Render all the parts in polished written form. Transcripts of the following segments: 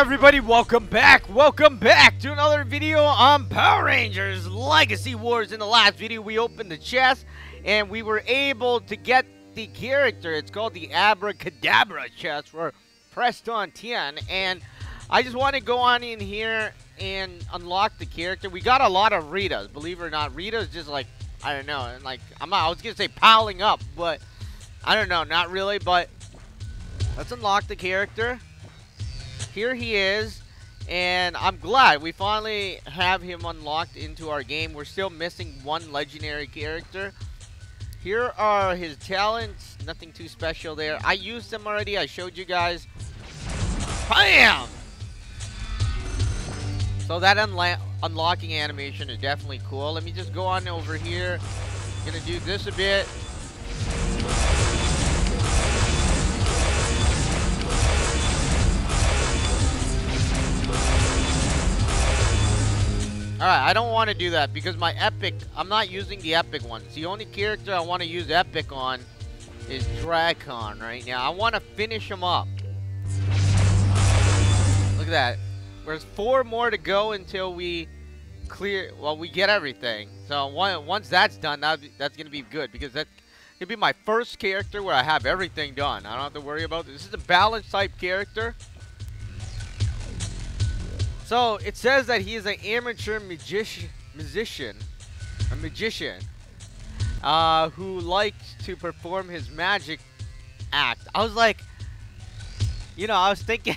everybody, welcome back to another video on Power Rangers Legacy Wars. In the last video we opened the chest and we were able to get the character. It's called the Abracadabra chest for Preston Tien, and I just want to go on in here and unlock the character. We got a lot of Ritas, believe it or not. Rita's just like, I don't know, and like I was gonna say piling up, but I don't know, not really. But let's unlock the character. Here he is, and I'm glad we finally have him unlocked into our game. We're still missing one legendary character. Here are his talents. Nothing too special there. I used them already. I showed you guys. Bam! So that unlocking animation is definitely cool. Let me just go on over here. I'm gonna do this a bit. Alright, I don't want to do that because my epic, I'm not using the epic ones. The only character I want to use epic on is Dragon right now. I want to finish him up. Look at that. There's four more to go until we clear, well, we get everything. So once that's done, that's going to be good because that's going to be my first character where I have everything done. I don't have to worry about this. This is a balance type character. So it says that he is an amateur magician who likes to perform his magic act. I was like, you know, I was thinking,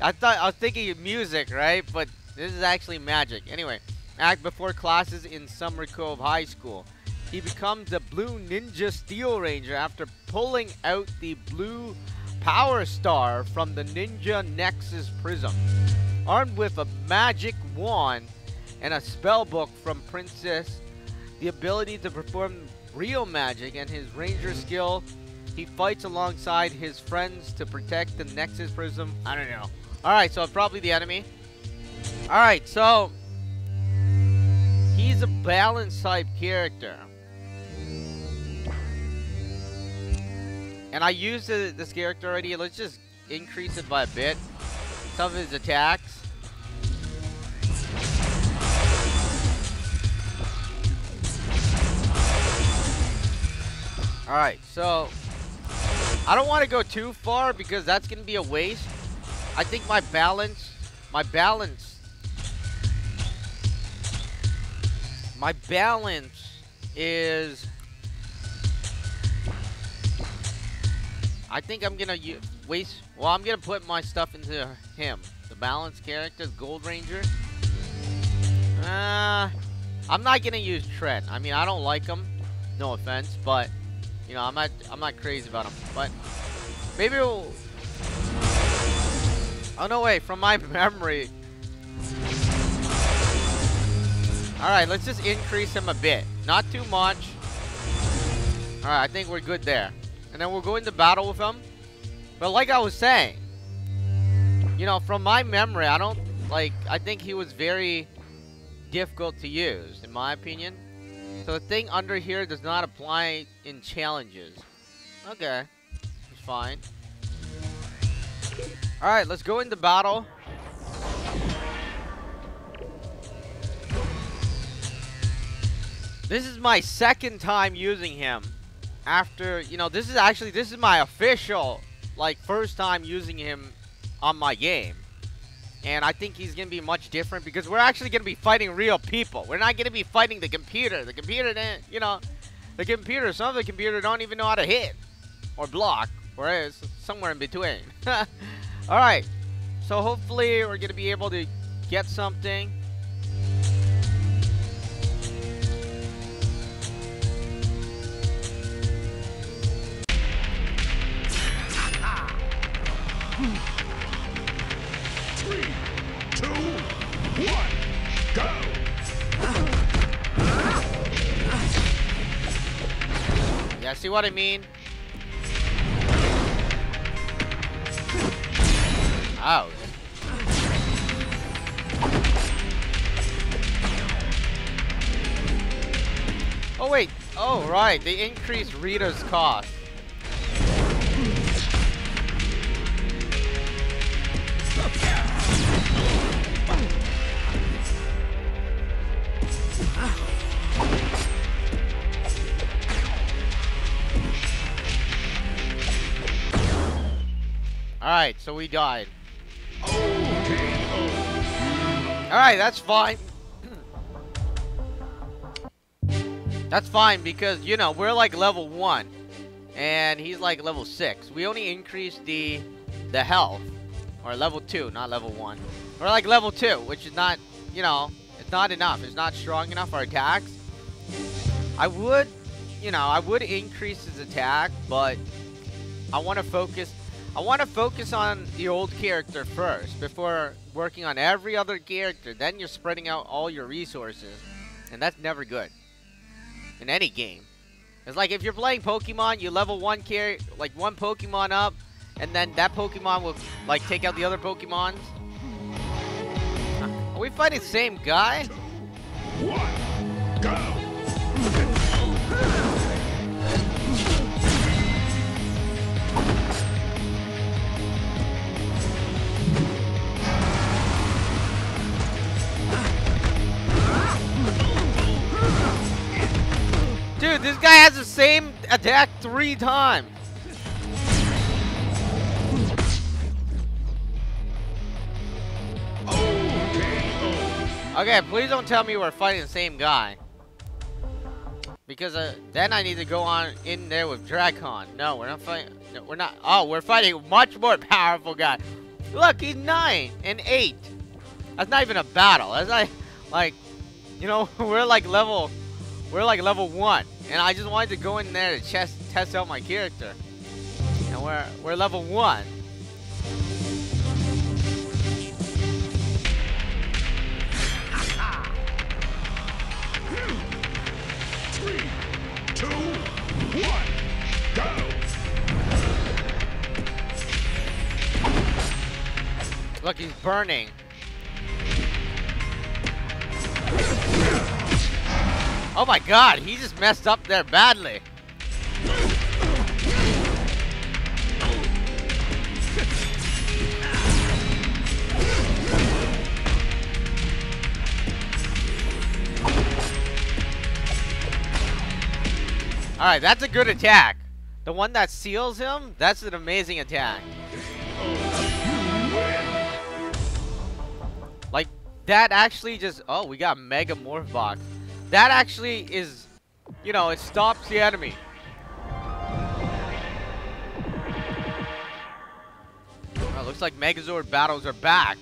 I was thinking of music, right? But this is actually magic. Anyway, act before classes in Summer Cove High School. He becomes a blue Ninja Steel Ranger after pulling out the blue Power Star from the Ninja Nexus Prism. Armed with a magic wand and a spell book from Princess, the ability to perform real magic and his ranger skill, he fights alongside his friends to protect the Nexus Prism. I don't know. Alright, so probably the enemy. Alright, so he's a balance type character. And I used this character already. Let's just increase it by a bit. Some of his attacks. Alright, so I don't want to go too far because that's going to be a waste. I think my balance is, I think I'm going to waste, well, I'm going to put my stuff into him. The balance characters, Gold Ranger. I'm not going to use Trent. I mean, I don't like him. No offense, but you know, I'm not crazy about him, but maybe we'll... Oh, no, wait, from my memory. Alright, let's just increase him a bit. Not too much. Alright, I think we're good there. And then we'll go into battle with him. But like I was saying, you know, from my memory, I don't, like, I think he was very difficult to use, in my opinion. So the thing under here does not apply in challenges. Okay. It's fine. Alright, let's go into battle. This is my second time using him. After, you know, this is my official, like, first time using him on my game. And I think he's going to be much different because we're actually going to be fighting real people. We're not going to be fighting the computer. The computer didn't, you know, the computer, some of the computer don't even know how to hit or block, or is somewhere in between. Alright, so hopefully we're going to be able to get something. Yeah, see what I mean? Oh. Oh wait, oh right, they increased Rita's cost. Alright, so we died. Alright, that's fine. That's fine because, you know, we're like level 1. And he's like level 6. We only increased the health. Or level 2, not level 1. We're like level 2, which is not, you know, it's not enough. It's not strong enough for attacks. I would, you know, I would increase his attack, but I want to focus on the old character first before working on every other character. Then you're spreading out all your resources, and that's never good in any game. It's like if you're playing Pokemon, you level one character, like one Pokemon up, and then that Pokemon will like take out the other Pokemons. Are we fighting the same guy? One, go. Dude, this guy has the same attack 3 times. Okay, please don't tell me we're fighting the same guy. Because then I need to go on in there with Dragon. No, we're not fighting. No, we're not. Oh, we're fighting a much more powerful guy. Look, he's 9 and 8. That's not even a battle. That's not like, you know, we're like level 1, and I just wanted to go in there to test out my character. And we're level 1. Look, he's burning. Oh my god, he just messed up there badly. Alright, that's a good attack. The one that seals him, that's an amazing attack. Like, that actually just... Oh, we got Mega Morph Box. That actually is... You know, it stops the enemy. Oh, looks like Megazord battles are back.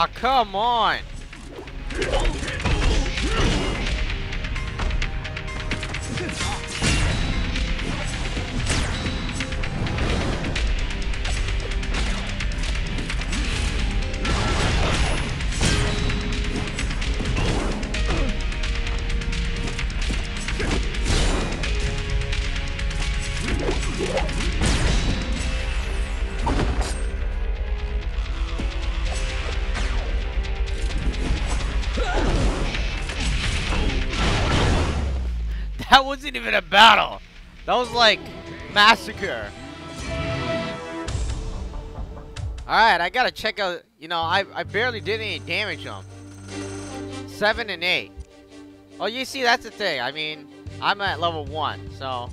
Oh, come on. That wasn't even a battle. That was like massacre. Alright, I gotta check out, you know, I barely did any damage on 7 and 8. Oh, you see, that's the thing. I mean, I'm at level 1, so.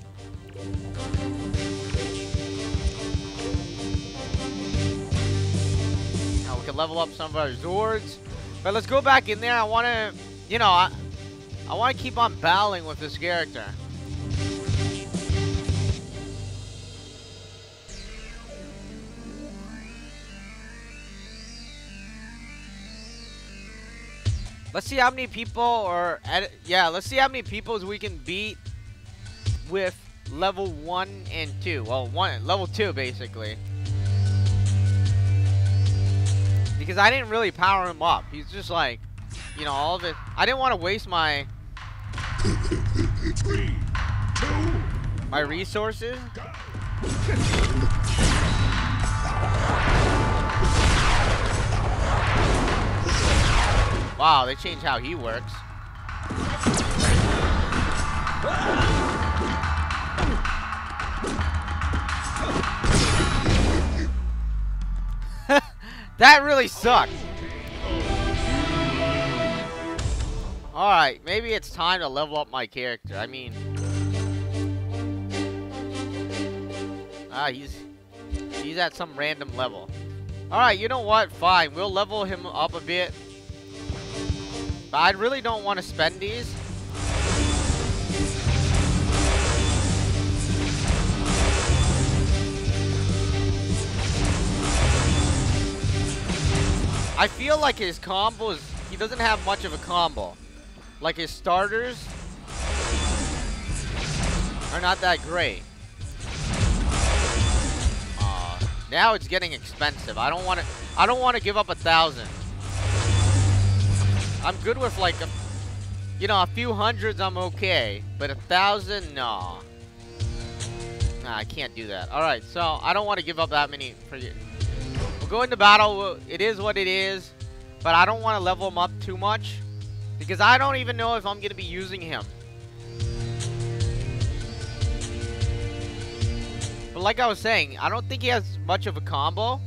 Now we can level up some of our Zords. But let's go back in there. I wanna, you know, I want to keep on battling with this character. Let's see how many people let's see how many people we can beat with level 1 and 2. Well, level 2 basically. Because I didn't really power him up. He's just like, you know, all of it. I didn't want to waste my my resources. Wow, they changed how he works. That really sucked. Alright, maybe it's time to level up my character. I mean... he's at some random level. Alright, you know what? Fine, we'll level him up a bit. But I really don't want to spend these. I feel like his combos, he doesn't have much of a combo. Like his starters are not that great. Now it's getting expensive. I don't want to give up 1,000. I'm good with like a, you know, a few hundreds I'm okay, but 1,000, nah. Nah, I can't do that. All right, so I don't want to give up that many for you. We'll go into battle, it is what it is, but I don't want to level him up too much because I don't even know if I'm going to be using him. But like I was saying, I don't think he has much of a combo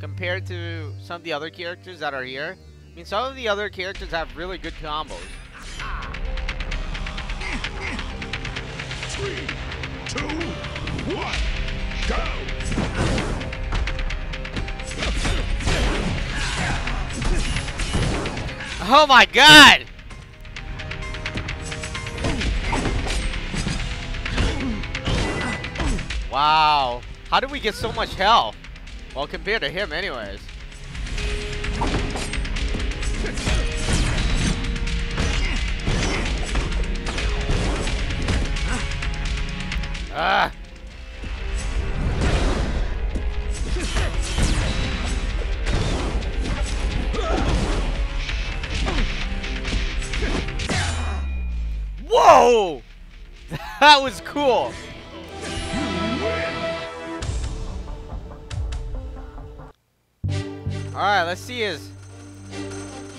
compared to some of the other characters that are here. I mean, some of the other characters have really good combos. 3, 2, 1, go! Oh my god! Wow. How did we get so much health? Well, compared to him anyways. Ah. Whoa! That was cool. Alright, let's see his...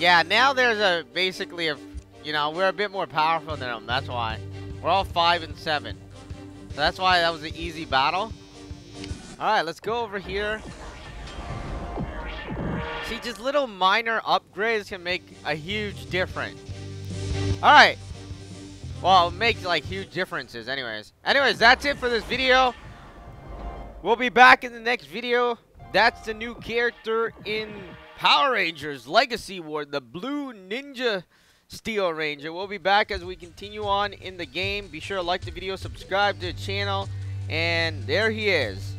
Yeah, now there's a... Basically, a, you know, we're a bit more powerful than him. That's why. We're all 5 and 7. So that's why that was an easy battle. Alright, let's go over here. See, just little minor upgrades can make a huge difference. Alright. Well, it makes like huge differences anyways. Anyways, that's it for this video. We'll be back in the next video. That's the new character in Power Rangers Legacy Wars, the blue Ninja Steel Ranger. We'll be back as we continue on in the game. Be sure to like the video, subscribe to the channel, and there he is.